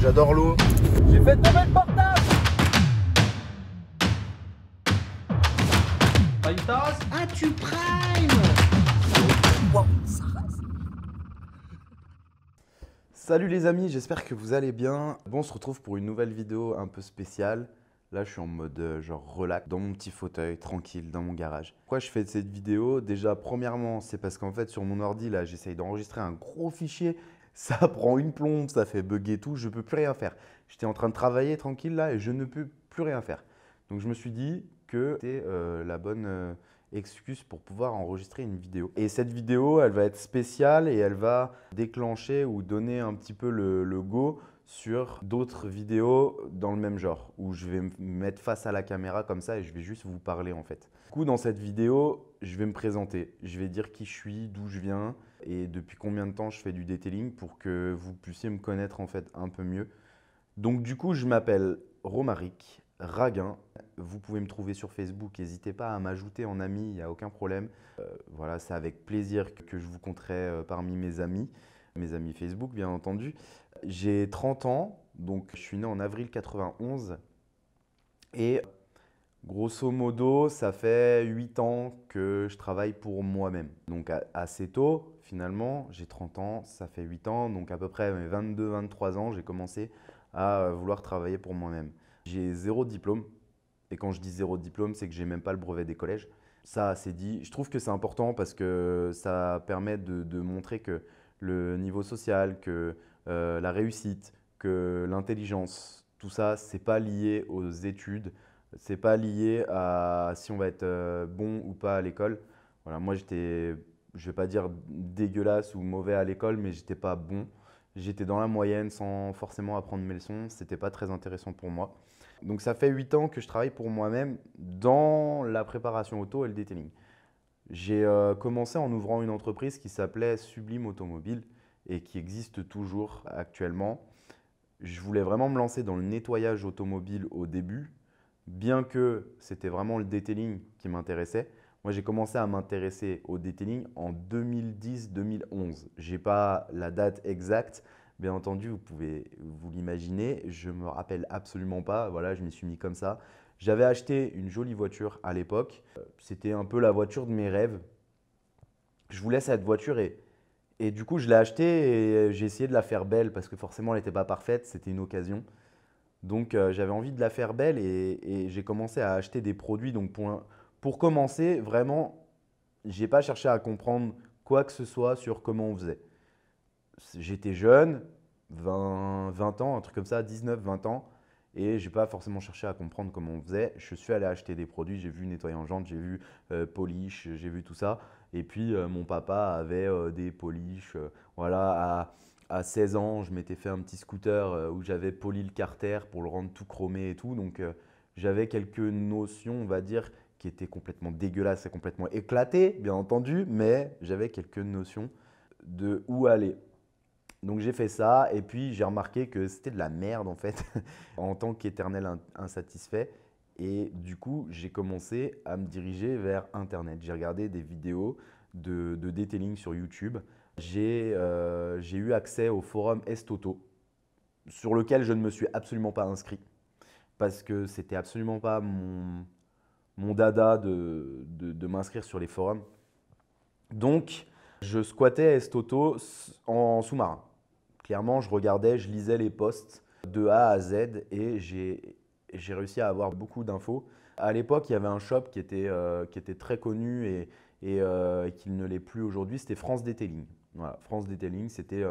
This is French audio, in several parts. j'adore l'eau. J'ai fait tomber le portable. Pas une tasse. Ah, tu primes. Wow, ça rase. Salut les amis, j'espère que vous allez bien. Bon, on se retrouve pour une nouvelle vidéo un peu spéciale. Là, je suis en mode genre relax, dans mon petit fauteuil, tranquille, dans mon garage. Pourquoi je fais cette vidéo? Déjà, premièrement, c'est parce qu'en fait, sur mon ordi, là, j'essaye d'enregistrer un gros fichier. Ça prend une plombe, ça fait bugger tout, je ne peux plus rien faire. J'étais en train de travailler tranquille, là, et je ne peux plus rien faire. Donc, je me suis dit que c'était la bonne excuse pour pouvoir enregistrer une vidéo. Et cette vidéo, elle va être spéciale et elle va déclencher ou donner un petit peu le go sur d'autres vidéos dans le même genre où je vais me mettre face à la caméra comme ça et je vais juste vous parler en fait. Du coup, dans cette vidéo, je vais me présenter. Je vais dire qui je suis, d'où je viens et depuis combien de temps je fais du detailing pour que vous puissiez me connaître en fait un peu mieux. Donc du coup, je m'appelle Romaric Raguin. Vous pouvez me trouver sur Facebook. N'hésitez pas à m'ajouter en ami, il n'y a aucun problème. Voilà, c'est avec plaisir que je vous compterai parmi mes amis Facebook bien entendu. J'ai 30 ans, donc je suis né en avril 91 et grosso modo, ça fait 8 ans que je travaille pour moi-même. Donc assez tôt, finalement, j'ai 30 ans, ça fait 8 ans, donc à peu près mes 22-23 ans, j'ai commencé à vouloir travailler pour moi-même. J'ai zéro diplôme et quand je dis zéro diplôme, c'est que j'ai même pas le brevet des collèges. Ça, c'est dit. Je trouve que c'est important parce que ça permet de montrer que le niveau social, que la réussite, que l'intelligence, tout ça, c'est pas lié aux études, c'est pas lié à si on va être bon ou pas à l'école. Voilà, moi j'étais, je vais pas dire dégueulasse ou mauvais à l'école, mais j'étais pas bon. J'étais dans la moyenne sans forcément apprendre mes leçons, c'était pas très intéressant pour moi. Donc ça fait 8 ans que je travaille pour moi-même dans la préparation auto et le detailing. J'ai commencé en ouvrant une entreprise qui s'appelait Sublime Automobile et qui existe toujours actuellement. Je voulais vraiment me lancer dans le nettoyage automobile au début, bien que c'était vraiment le detailing qui m'intéressait. Moi, j'ai commencé à m'intéresser au detailing en 2010-2011. Je n'ai pas la date exacte, bien entendu, vous pouvez vous l'imaginer. Je ne me rappelle absolument pas, voilà, je m'y suis mis comme ça. J'avais acheté une jolie voiture à l'époque. C'était un peu la voiture de mes rêves. Je voulais cette voiture et du coup, je l'ai achetée et j'ai essayé de la faire belle parce que forcément, elle n'était pas parfaite, c'était une occasion. Donc, j'avais envie de la faire belle et j'ai commencé à acheter des produits. Donc, pour commencer, vraiment, je n'ai pas cherché à comprendre quoi que ce soit sur comment on faisait. J'étais jeune, 20 ans, un truc comme ça, 19, 20 ans. Et je n'ai pas forcément cherché à comprendre comment on faisait. Je suis allé acheter des produits, j'ai vu nettoyant jantes, j'ai vu polish, j'ai vu tout ça. Et puis, mon papa avait des polish. Voilà, à 16 ans, je m'étais fait un petit scooter où j'avais poli le carter pour le rendre tout chromé et tout. Donc, j'avais quelques notions, on va dire, qui étaient complètement dégueulasses et complètement éclatées, bien entendu. Mais j'avais quelques notions de où aller. Donc, j'ai fait ça et puis j'ai remarqué que c'était de la merde en fait en tant qu'éternel insatisfait. Et du coup, j'ai commencé à me diriger vers Internet. J'ai regardé des vidéos de detailing sur YouTube. J'ai eu accès au forum Est-Auto sur lequel je ne me suis absolument pas inscrit parce que ce n'était absolument pas mon dada de m'inscrire sur les forums. Donc, je squattais Est-Auto en sous-marin. Clairement, je regardais, je lisais les posts de A à Z et j'ai réussi à avoir beaucoup d'infos. À l'époque, il y avait un shop qui était très connu et qui ne l'est plus aujourd'hui, c'était France Détailing. Voilà, France Détailing, c'était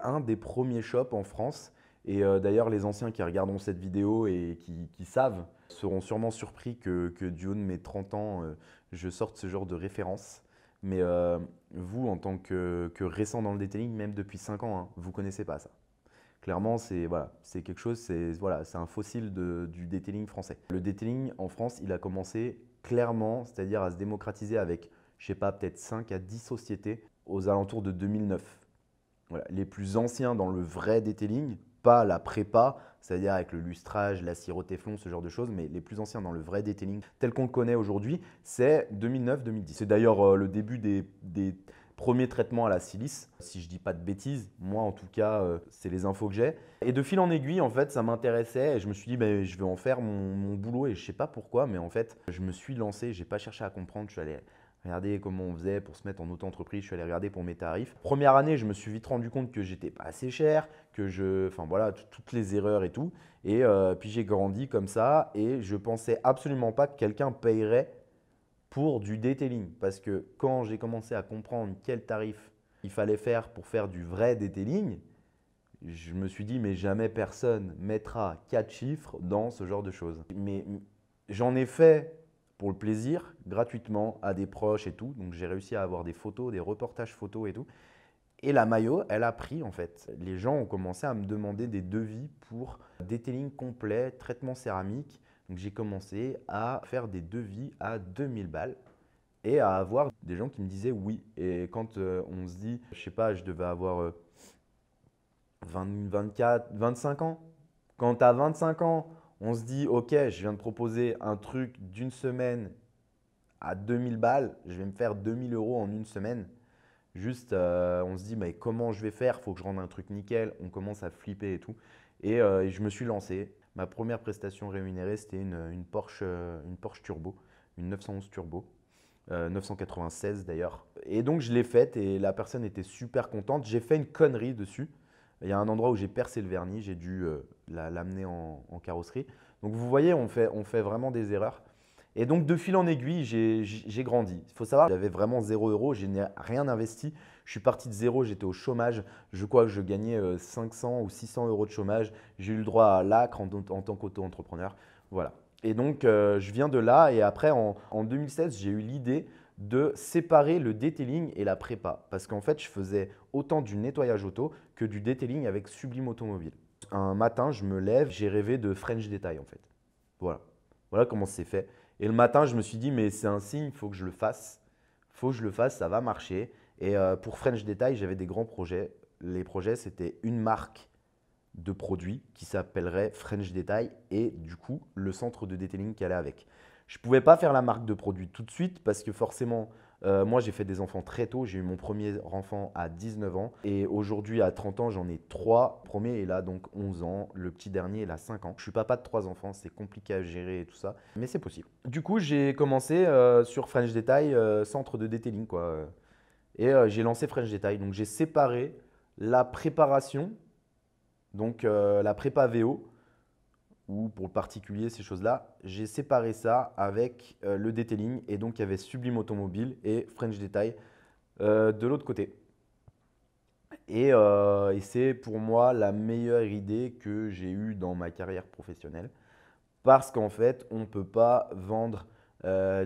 un des premiers shops en France. Et d'ailleurs, les anciens qui regarderont cette vidéo et qui savent seront sûrement surpris que du haut de mes 30 ans, je sorte ce genre de référence. Mais vous, en tant que récent dans le detailing, même depuis 5 ans, hein, vous ne connaissez pas ça. Clairement, c'est voilà, c'est quelque chose, c'est voilà, un fossile du detailing français. Le detailing en France, il a commencé clairement, c'est-à-dire à se démocratiser avec, je ne sais pas, peut-être 5 à 10 sociétés aux alentours de 2009. Voilà, les plus anciens dans le vrai detailing, pas la prépa, c'est-à-dire avec le lustrage, la cire au téflon, ce genre de choses, mais les plus anciens dans le vrai detailing tel qu'on le connaît aujourd'hui, c'est 2009-2010. C'est d'ailleurs le début des premier traitement à la silice, si je dis pas de bêtises, moi en tout cas, c'est les infos que j'ai. Et de fil en aiguille, en fait, ça m'intéressait et je me suis dit, bah, je vais en faire mon boulot et je sais pas pourquoi, mais en fait, je me suis lancé, j'ai pas cherché à comprendre, je suis allé regarder comment on faisait pour se mettre en auto-entreprise, je suis allé regarder pour mes tarifs. Première année, je me suis vite rendu compte que j'étais pas assez cher, que enfin voilà, toutes les erreurs et tout. Et puis j'ai grandi comme ça et je pensais absolument pas que quelqu'un payerait pour du detailing. Parce que quand j'ai commencé à comprendre quel tarif il fallait faire pour faire du vrai detailing, je me suis dit mais jamais personne mettra 4 chiffres dans ce genre de choses. Mais j'en ai fait pour le plaisir, gratuitement, à des proches et tout. Donc, j'ai réussi à avoir des photos, des reportages photos et tout. Et la maillot, elle a pris en fait. Les gens ont commencé à me demander des devis pour detailing complet, traitement céramique. Donc, j'ai commencé à faire des devis à 2000 balles et à avoir des gens qui me disaient oui. Et quand on se dit, je sais pas, je devais avoir 25 ans. Quand tu as 25 ans, on se dit, ok, je viens de proposer un truc d'une semaine à 2000 balles, je vais me faire 2000 € en une semaine. Juste, on se dit, mais comment je vais faire? Faut que je rende un truc nickel. On commence à flipper et tout. Et je me suis lancé. Ma première prestation rémunérée, c'était une Porsche Turbo, une 911 Turbo, 996 d'ailleurs. Et donc, je l'ai faite et la personne était super contente. J'ai fait une connerie dessus. Il y a un endroit où j'ai percé le vernis, j'ai dû l'amener en carrosserie. Donc, vous voyez, on fait vraiment des erreurs. Et donc, de fil en aiguille, j'ai grandi. Il faut savoir, j'avais vraiment 0 €, je n'ai rien investi. Je suis parti de zéro, j'étais au chômage. Je crois que je gagnais 500 ou 600 € de chômage. J'ai eu le droit à l'ACRE en tant qu'auto-entrepreneur. Voilà. Et donc, je viens de là. Et après, en 2016, j'ai eu l'idée de séparer le detailing et la prépa. Parce qu'en fait, je faisais autant du nettoyage auto que du detailing avec Sublime Automobile. Un matin, je me lève, j'ai rêvé de French Détail en fait. Voilà. Voilà comment c'est fait. Et le matin, je me suis dit, mais c'est un signe, il faut que je le fasse. Il faut que je le fasse, ça va marcher. Et pour French Détail, j'avais des grands projets. Les projets, c'était une marque de produits qui s'appellerait French Détail et du coup, le centre de detailing qui allait avec. Je ne pouvais pas faire la marque de produit tout de suite parce que forcément, moi, j'ai fait des enfants très tôt. J'ai eu mon premier enfant à 19 ans et aujourd'hui, à 30 ans, j'en ai 3. Le premier est là, donc 11 ans. Le petit dernier est là, 5 ans. Je suis papa de 3 enfants. C'est compliqué à gérer et tout ça, mais c'est possible. Du coup, j'ai commencé sur French Détail, centre de detailing, quoi. Et j'ai lancé French Détail. Donc, j'ai séparé la préparation, donc la prépa VO, ou pour le particulier, ces choses-là, j'ai séparé ça avec le detailing et donc il y avait Sublime Automobile et French Détail de l'autre côté. Et c'est pour moi la meilleure idée que j'ai eue dans ma carrière professionnelle parce qu'en fait, on ne peut pas vendre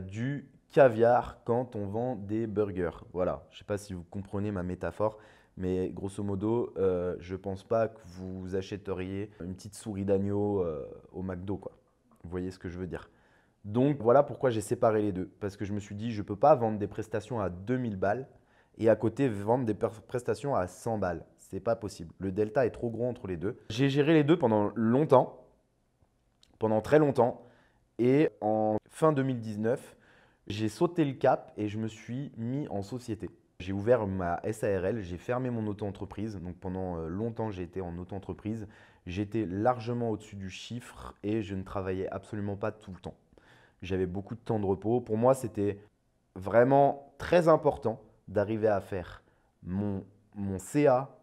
du caviar quand on vend des burgers. Voilà, je ne sais pas si vous comprenez ma métaphore. Mais grosso modo, je ne pense pas que vous achèteriez une petite souris d'agneau au McDo, quoi. Vous voyez ce que je veux dire. Donc, voilà pourquoi j'ai séparé les deux. Parce que je me suis dit, je ne peux pas vendre des prestations à 2000 balles et à côté vendre des prestations à 100 balles. Ce n'est pas possible. Le delta est trop gros entre les deux. J'ai géré les deux pendant longtemps, pendant très longtemps. Et en fin 2019, j'ai sauté le cap et je me suis mis en société. J'ai ouvert ma SARL, j'ai fermé mon auto-entreprise. Donc pendant longtemps, j'ai été en auto-entreprise. J'étais largement au-dessus du chiffre et je ne travaillais absolument pas tout le temps. J'avais beaucoup de temps de repos. Pour moi, c'était vraiment très important d'arriver à faire mon CA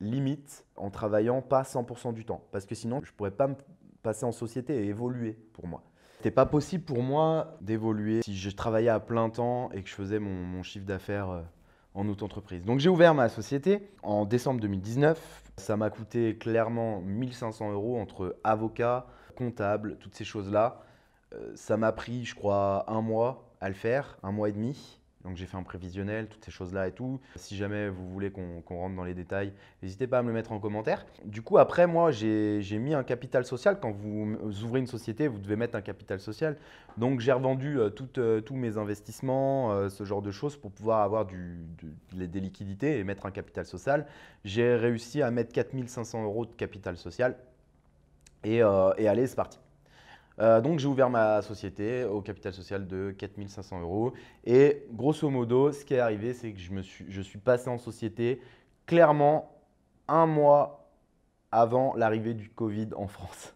limite en travaillant pas 100% du temps. Parce que sinon, je ne pourrais pas me passer en société et évoluer pour moi. C'était pas possible pour moi d'évoluer si je travaillais à plein temps et que je faisais mon chiffre d'affaires en auto-entreprise. Donc, j'ai ouvert ma société en décembre 2019. Ça m'a coûté clairement 1500 € entre avocat, comptable, toutes ces choses-là. Ça m'a pris, je crois, un mois à le faire, un mois et demi. Donc, j'ai fait un prévisionnel, toutes ces choses-là et tout. Si jamais vous voulez qu'on rentre dans les détails, n'hésitez pas à me le mettre en commentaire. Du coup, après, moi, j'ai mis un capital social. Quand vous ouvrez une société, vous devez mettre un capital social. Donc, j'ai revendu tous mes investissements, ce genre de choses pour pouvoir avoir des liquidités et mettre un capital social. J'ai réussi à mettre 4500 € de capital social et allez, c'est parti. Donc j'ai ouvert ma société au capital social de 4 500 €. Et grosso modo, ce qui est arrivé, c'est que je suis passé en société clairement un mois avant l'arrivée du Covid en France.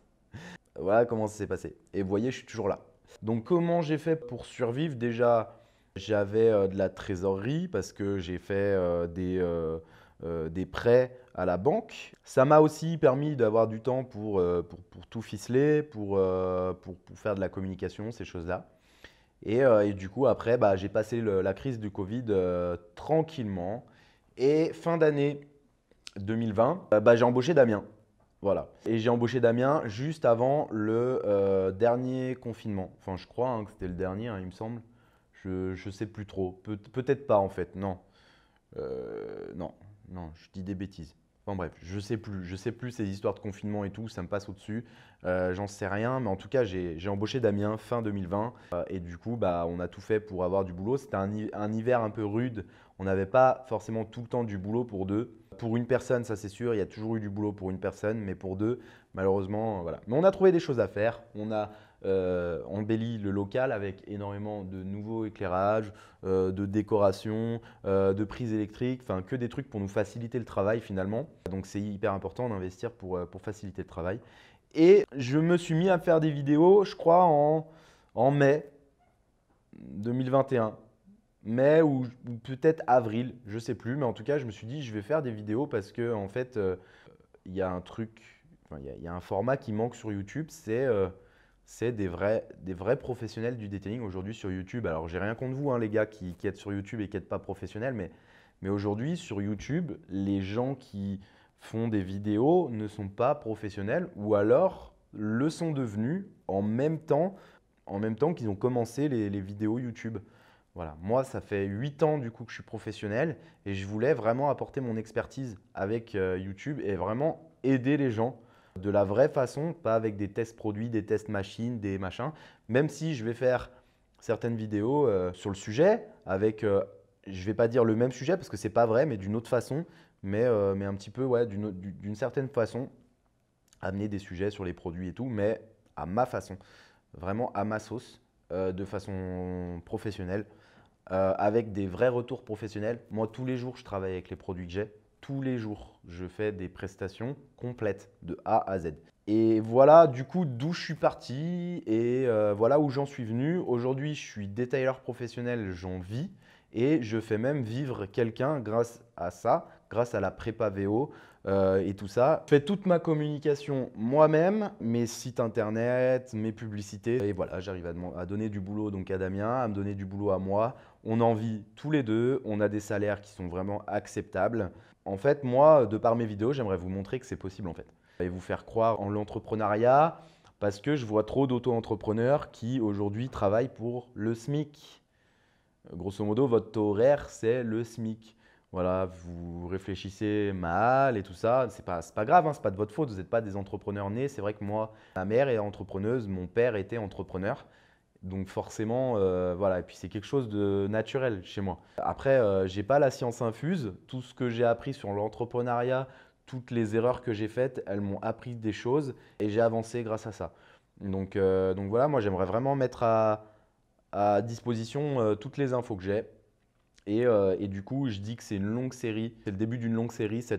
Voilà comment ça s'est passé. Et vous voyez, je suis toujours là. Donc comment j'ai fait pour survivre? Déjà, j'avais de la trésorerie parce que j'ai fait des prêts à la banque. Ça m'a aussi permis d'avoir du temps pour tout ficeler, pour faire de la communication, ces choses-là. Et du coup, après, bah, j'ai passé la crise du Covid tranquillement. Et fin d'année 2020, bah, j'ai embauché Damien. Voilà. Et j'ai embauché Damien juste avant le dernier confinement. Enfin, je crois que c'était le dernier, il me semble. Je ne sais plus trop. Peut-être pas, en fait. Non. Non, je dis des bêtises. Enfin bref, je sais plus ces histoires de confinement et tout, ça me passe au-dessus. J'en sais rien, mais en tout cas, j'ai embauché Damien fin 2020. Et du coup, bah, on a tout fait pour avoir du boulot. C'était un hiver un peu rude. On n'avait pas forcément tout le temps du boulot pour deux. Pour une personne, ça c'est sûr, il y a toujours eu du boulot pour une personne, mais pour deux, malheureusement, voilà. Mais on a trouvé des choses à faire. On a embelli le local avec énormément de nouveaux éclairages, de décorations, de prises électriques, enfin que des trucs pour nous faciliter le travail finalement. Donc c'est hyper important d'investir pour faciliter le travail. Et je me suis mis à faire des vidéos, je crois, en mai 2021. Mai ou peut-être avril, je sais plus, mais en tout cas, je me suis dit je vais faire des vidéos parce que en fait, il y a un truc, il y a un format qui manque sur YouTube, c'est des vrais professionnels du detailing aujourd'hui sur YouTube. Alors, j'ai rien contre vous, hein, les gars qui êtes sur YouTube et qui n'êtes pas professionnels, mais aujourd'hui sur YouTube, les gens qui font des vidéos ne sont pas professionnels ou alors le sont devenus en même temps qu'ils ont commencé les vidéos YouTube. Voilà, moi, ça fait 8 ans du coup que je suis professionnel et je voulais vraiment apporter mon expertise avec YouTube et vraiment aider les gens de la vraie façon, pas avec des tests produits, des tests machines, des machins. Même si je vais faire certaines vidéos sur le sujet avec, je ne vais pas dire le même sujet parce que ce n'est pas vrai, mais d'une autre façon, mais un petit peu, ouais, d'une certaine façon, amener des sujets sur les produits et tout, mais à ma façon, vraiment à ma sauce. De façon professionnelle, avec des vrais retours professionnels. Moi, tous les jours, je travaille avec les produits que j'ai. Tous les jours, je fais des prestations complètes de A à Z. Et voilà du coup d'où je suis parti et voilà où j'en suis venu. Aujourd'hui, je suis détailleur professionnel, j'en vis et je fais même vivre quelqu'un grâce à ça, grâce à la prépa VO et tout ça. Je fais toute ma communication moi-même, mes sites internet, mes publicités. Et voilà, j'arrive à donner du boulot donc à Damien, à me donner du boulot à moi. On en vit tous les deux, on a des salaires qui sont vraiment acceptables. En fait, moi, de par mes vidéos, j'aimerais vous montrer que c'est possible en fait. Et vous faire croire en l'entrepreneuriat parce que je vois trop d'auto-entrepreneurs qui aujourd'hui travaillent pour le SMIC. Grosso modo, votre taux horaire, c'est le SMIC. Voilà, vous réfléchissez mal et tout ça, c'est pas grave, hein, c'est pas de votre faute, vous n'êtes pas des entrepreneurs nés. C'est vrai que moi, ma mère est entrepreneuse, mon père était entrepreneur, donc forcément, voilà, et puis c'est quelque chose de naturel chez moi. Après, j'ai pas la science infuse, tout ce que j'ai appris sur l'entrepreneuriat, toutes les erreurs que j'ai faites, elles m'ont appris des choses et j'ai avancé grâce à ça. Donc voilà, moi j'aimerais vraiment mettre à disposition toutes les infos que j'ai. Et du coup, je dis que c'est une longue série. C'est le début d'une longue série, cette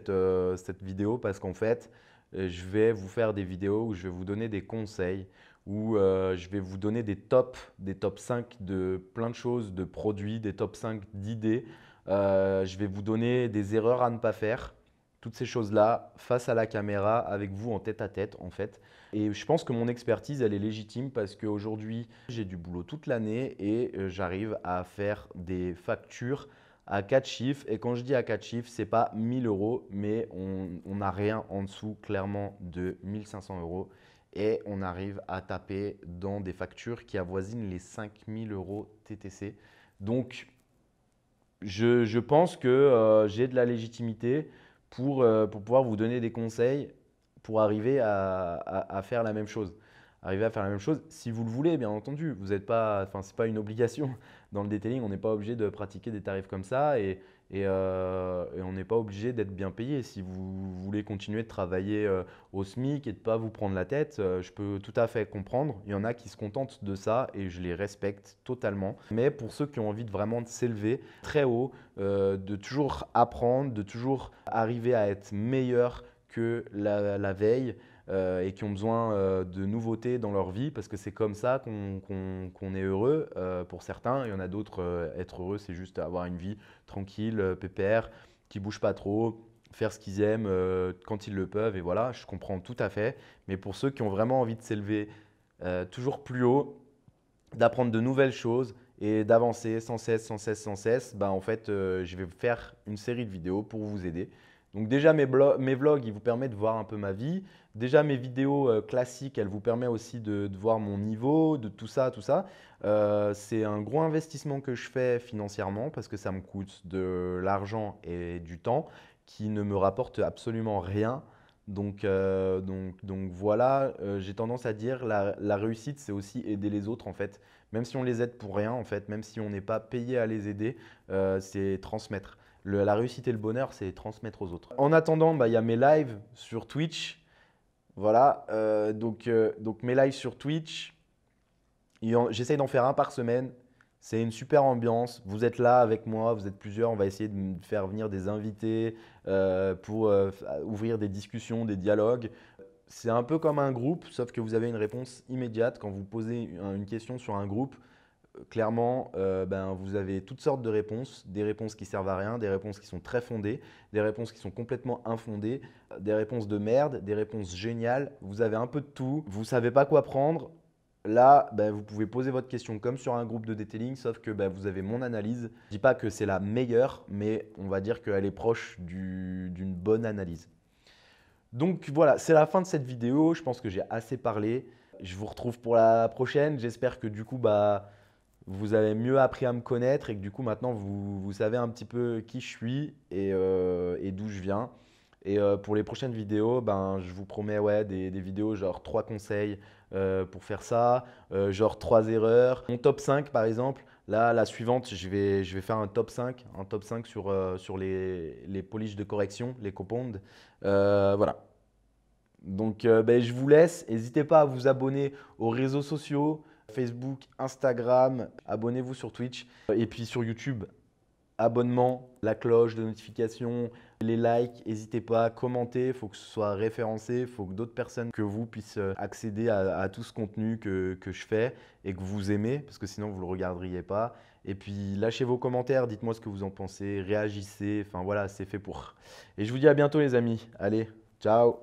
vidéo, parce qu'en fait, je vais vous faire des vidéos où je vais vous donner des conseils, où je vais vous donner des top 5 de plein de choses, de produits, des top 5 d'idées. Je vais vous donner des erreurs à ne pas faire. Toutes ces choses-là, face à la caméra, avec vous en tête-à-tête, en fait. Et je pense que mon expertise, elle est légitime parce qu'aujourd'hui, j'ai du boulot toute l'année et j'arrive à faire des factures à 4 chiffres. Et quand je dis à 4 chiffres, ce n'est pas 1 000 €, mais on n'a rien en dessous, clairement, de 1 500 €. Et on arrive à taper dans des factures qui avoisinent les 5 000 € TTC. Donc, je pense que j'ai de la légitimité pour pouvoir vous donner des conseils pour arriver à faire la même chose. Arriver à faire la même chose si vous le voulez, bien entendu. Vous n'êtes pas, enfin, c'est pas une obligation. Dans le detailing, on n'est pas obligé de pratiquer des tarifs comme ça. Et on n'est pas obligé d'être bien payé. Si vous voulez continuer de travailler au SMIC et de ne pas vous prendre la tête, je peux tout à fait comprendre. Il y en a qui se contentent de ça et je les respecte totalement. Mais pour ceux qui ont envie de vraiment s'élever très haut, de toujours apprendre, de toujours arriver à être meilleur que la veille, et qui ont besoin de nouveautés dans leur vie, parce que c'est comme ça qu'on est heureux pour certains. Il y en a d'autres, être heureux, c'est juste avoir une vie tranquille, pépère, qui ne bouge pas trop, faire ce qu'ils aiment quand ils le peuvent. Et voilà, je comprends tout à fait. Mais pour ceux qui ont vraiment envie de s'élever toujours plus haut, d'apprendre de nouvelles choses et d'avancer sans cesse, ben, en fait, je vais faire une série de vidéos pour vous aider. Donc déjà, mes vlogs, ils vous permettent de voir un peu ma vie. Déjà, mes vidéos classiques, elles vous permettent aussi de voir mon niveau, de tout ça. C'est un gros investissement que je fais financièrement parce que ça me coûte de l'argent et du temps qui ne me rapporte absolument rien. Donc voilà, j'ai tendance à dire la réussite, c'est aussi aider les autres en fait. Même si on les aide pour rien en fait, même si on n'est pas payé à les aider, c'est transmettre. La réussite et le bonheur, c'est transmettre aux autres. En attendant, bah, y a mes lives sur Twitch. Voilà, donc mes lives sur Twitch, j'essaye d'en faire un par semaine. C'est une super ambiance. Vous êtes là avec moi, vous êtes plusieurs. On va essayer de faire venir des invités pour ouvrir des discussions, des dialogues. C'est un peu comme un groupe, sauf que vous avez une réponse immédiate. Quand vous posez une question sur un groupe, clairement, ben, vous avez toutes sortes de réponses, des réponses qui servent à rien, des réponses qui sont très fondées, des réponses qui sont complètement infondées, des réponses de merde, des réponses géniales. Vous avez un peu de tout, vous ne savez pas quoi prendre. Là, ben, vous pouvez poser votre question comme sur un groupe de detailing, sauf que ben, vous avez mon analyse. Je ne dis pas que c'est la meilleure, mais on va dire qu'elle est proche d'une bonne analyse. Donc voilà, c'est la fin de cette vidéo. Je pense que j'ai assez parlé. Je vous retrouve pour la prochaine. J'espère que du coup, bah, vous avez mieux appris à me connaître et que du coup, maintenant, vous savez un petit peu qui je suis et d'où je viens. Et pour les prochaines vidéos, ben, je vous promets ouais, des vidéos genre 3 conseils pour faire ça, genre 3 erreurs. Mon top 5 par exemple, là, la suivante, je vais faire un top 5 sur les poliches de correction, les compounds. Voilà. Donc, ben, je vous laisse. N'hésitez pas à vous abonner aux réseaux sociaux. Facebook, Instagram, abonnez-vous sur Twitch et puis sur YouTube, abonnement, la cloche de notification, les likes, n'hésitez pas à commenter, il faut que ce soit référencé, il faut que d'autres personnes que vous puissent accéder à tout ce contenu que je fais et que vous aimez parce que sinon vous ne le regarderiez pas. Et puis lâchez vos commentaires, dites-moi ce que vous en pensez, réagissez, enfin voilà, c'est fait pour. Et je vous dis à bientôt les amis, allez, ciao!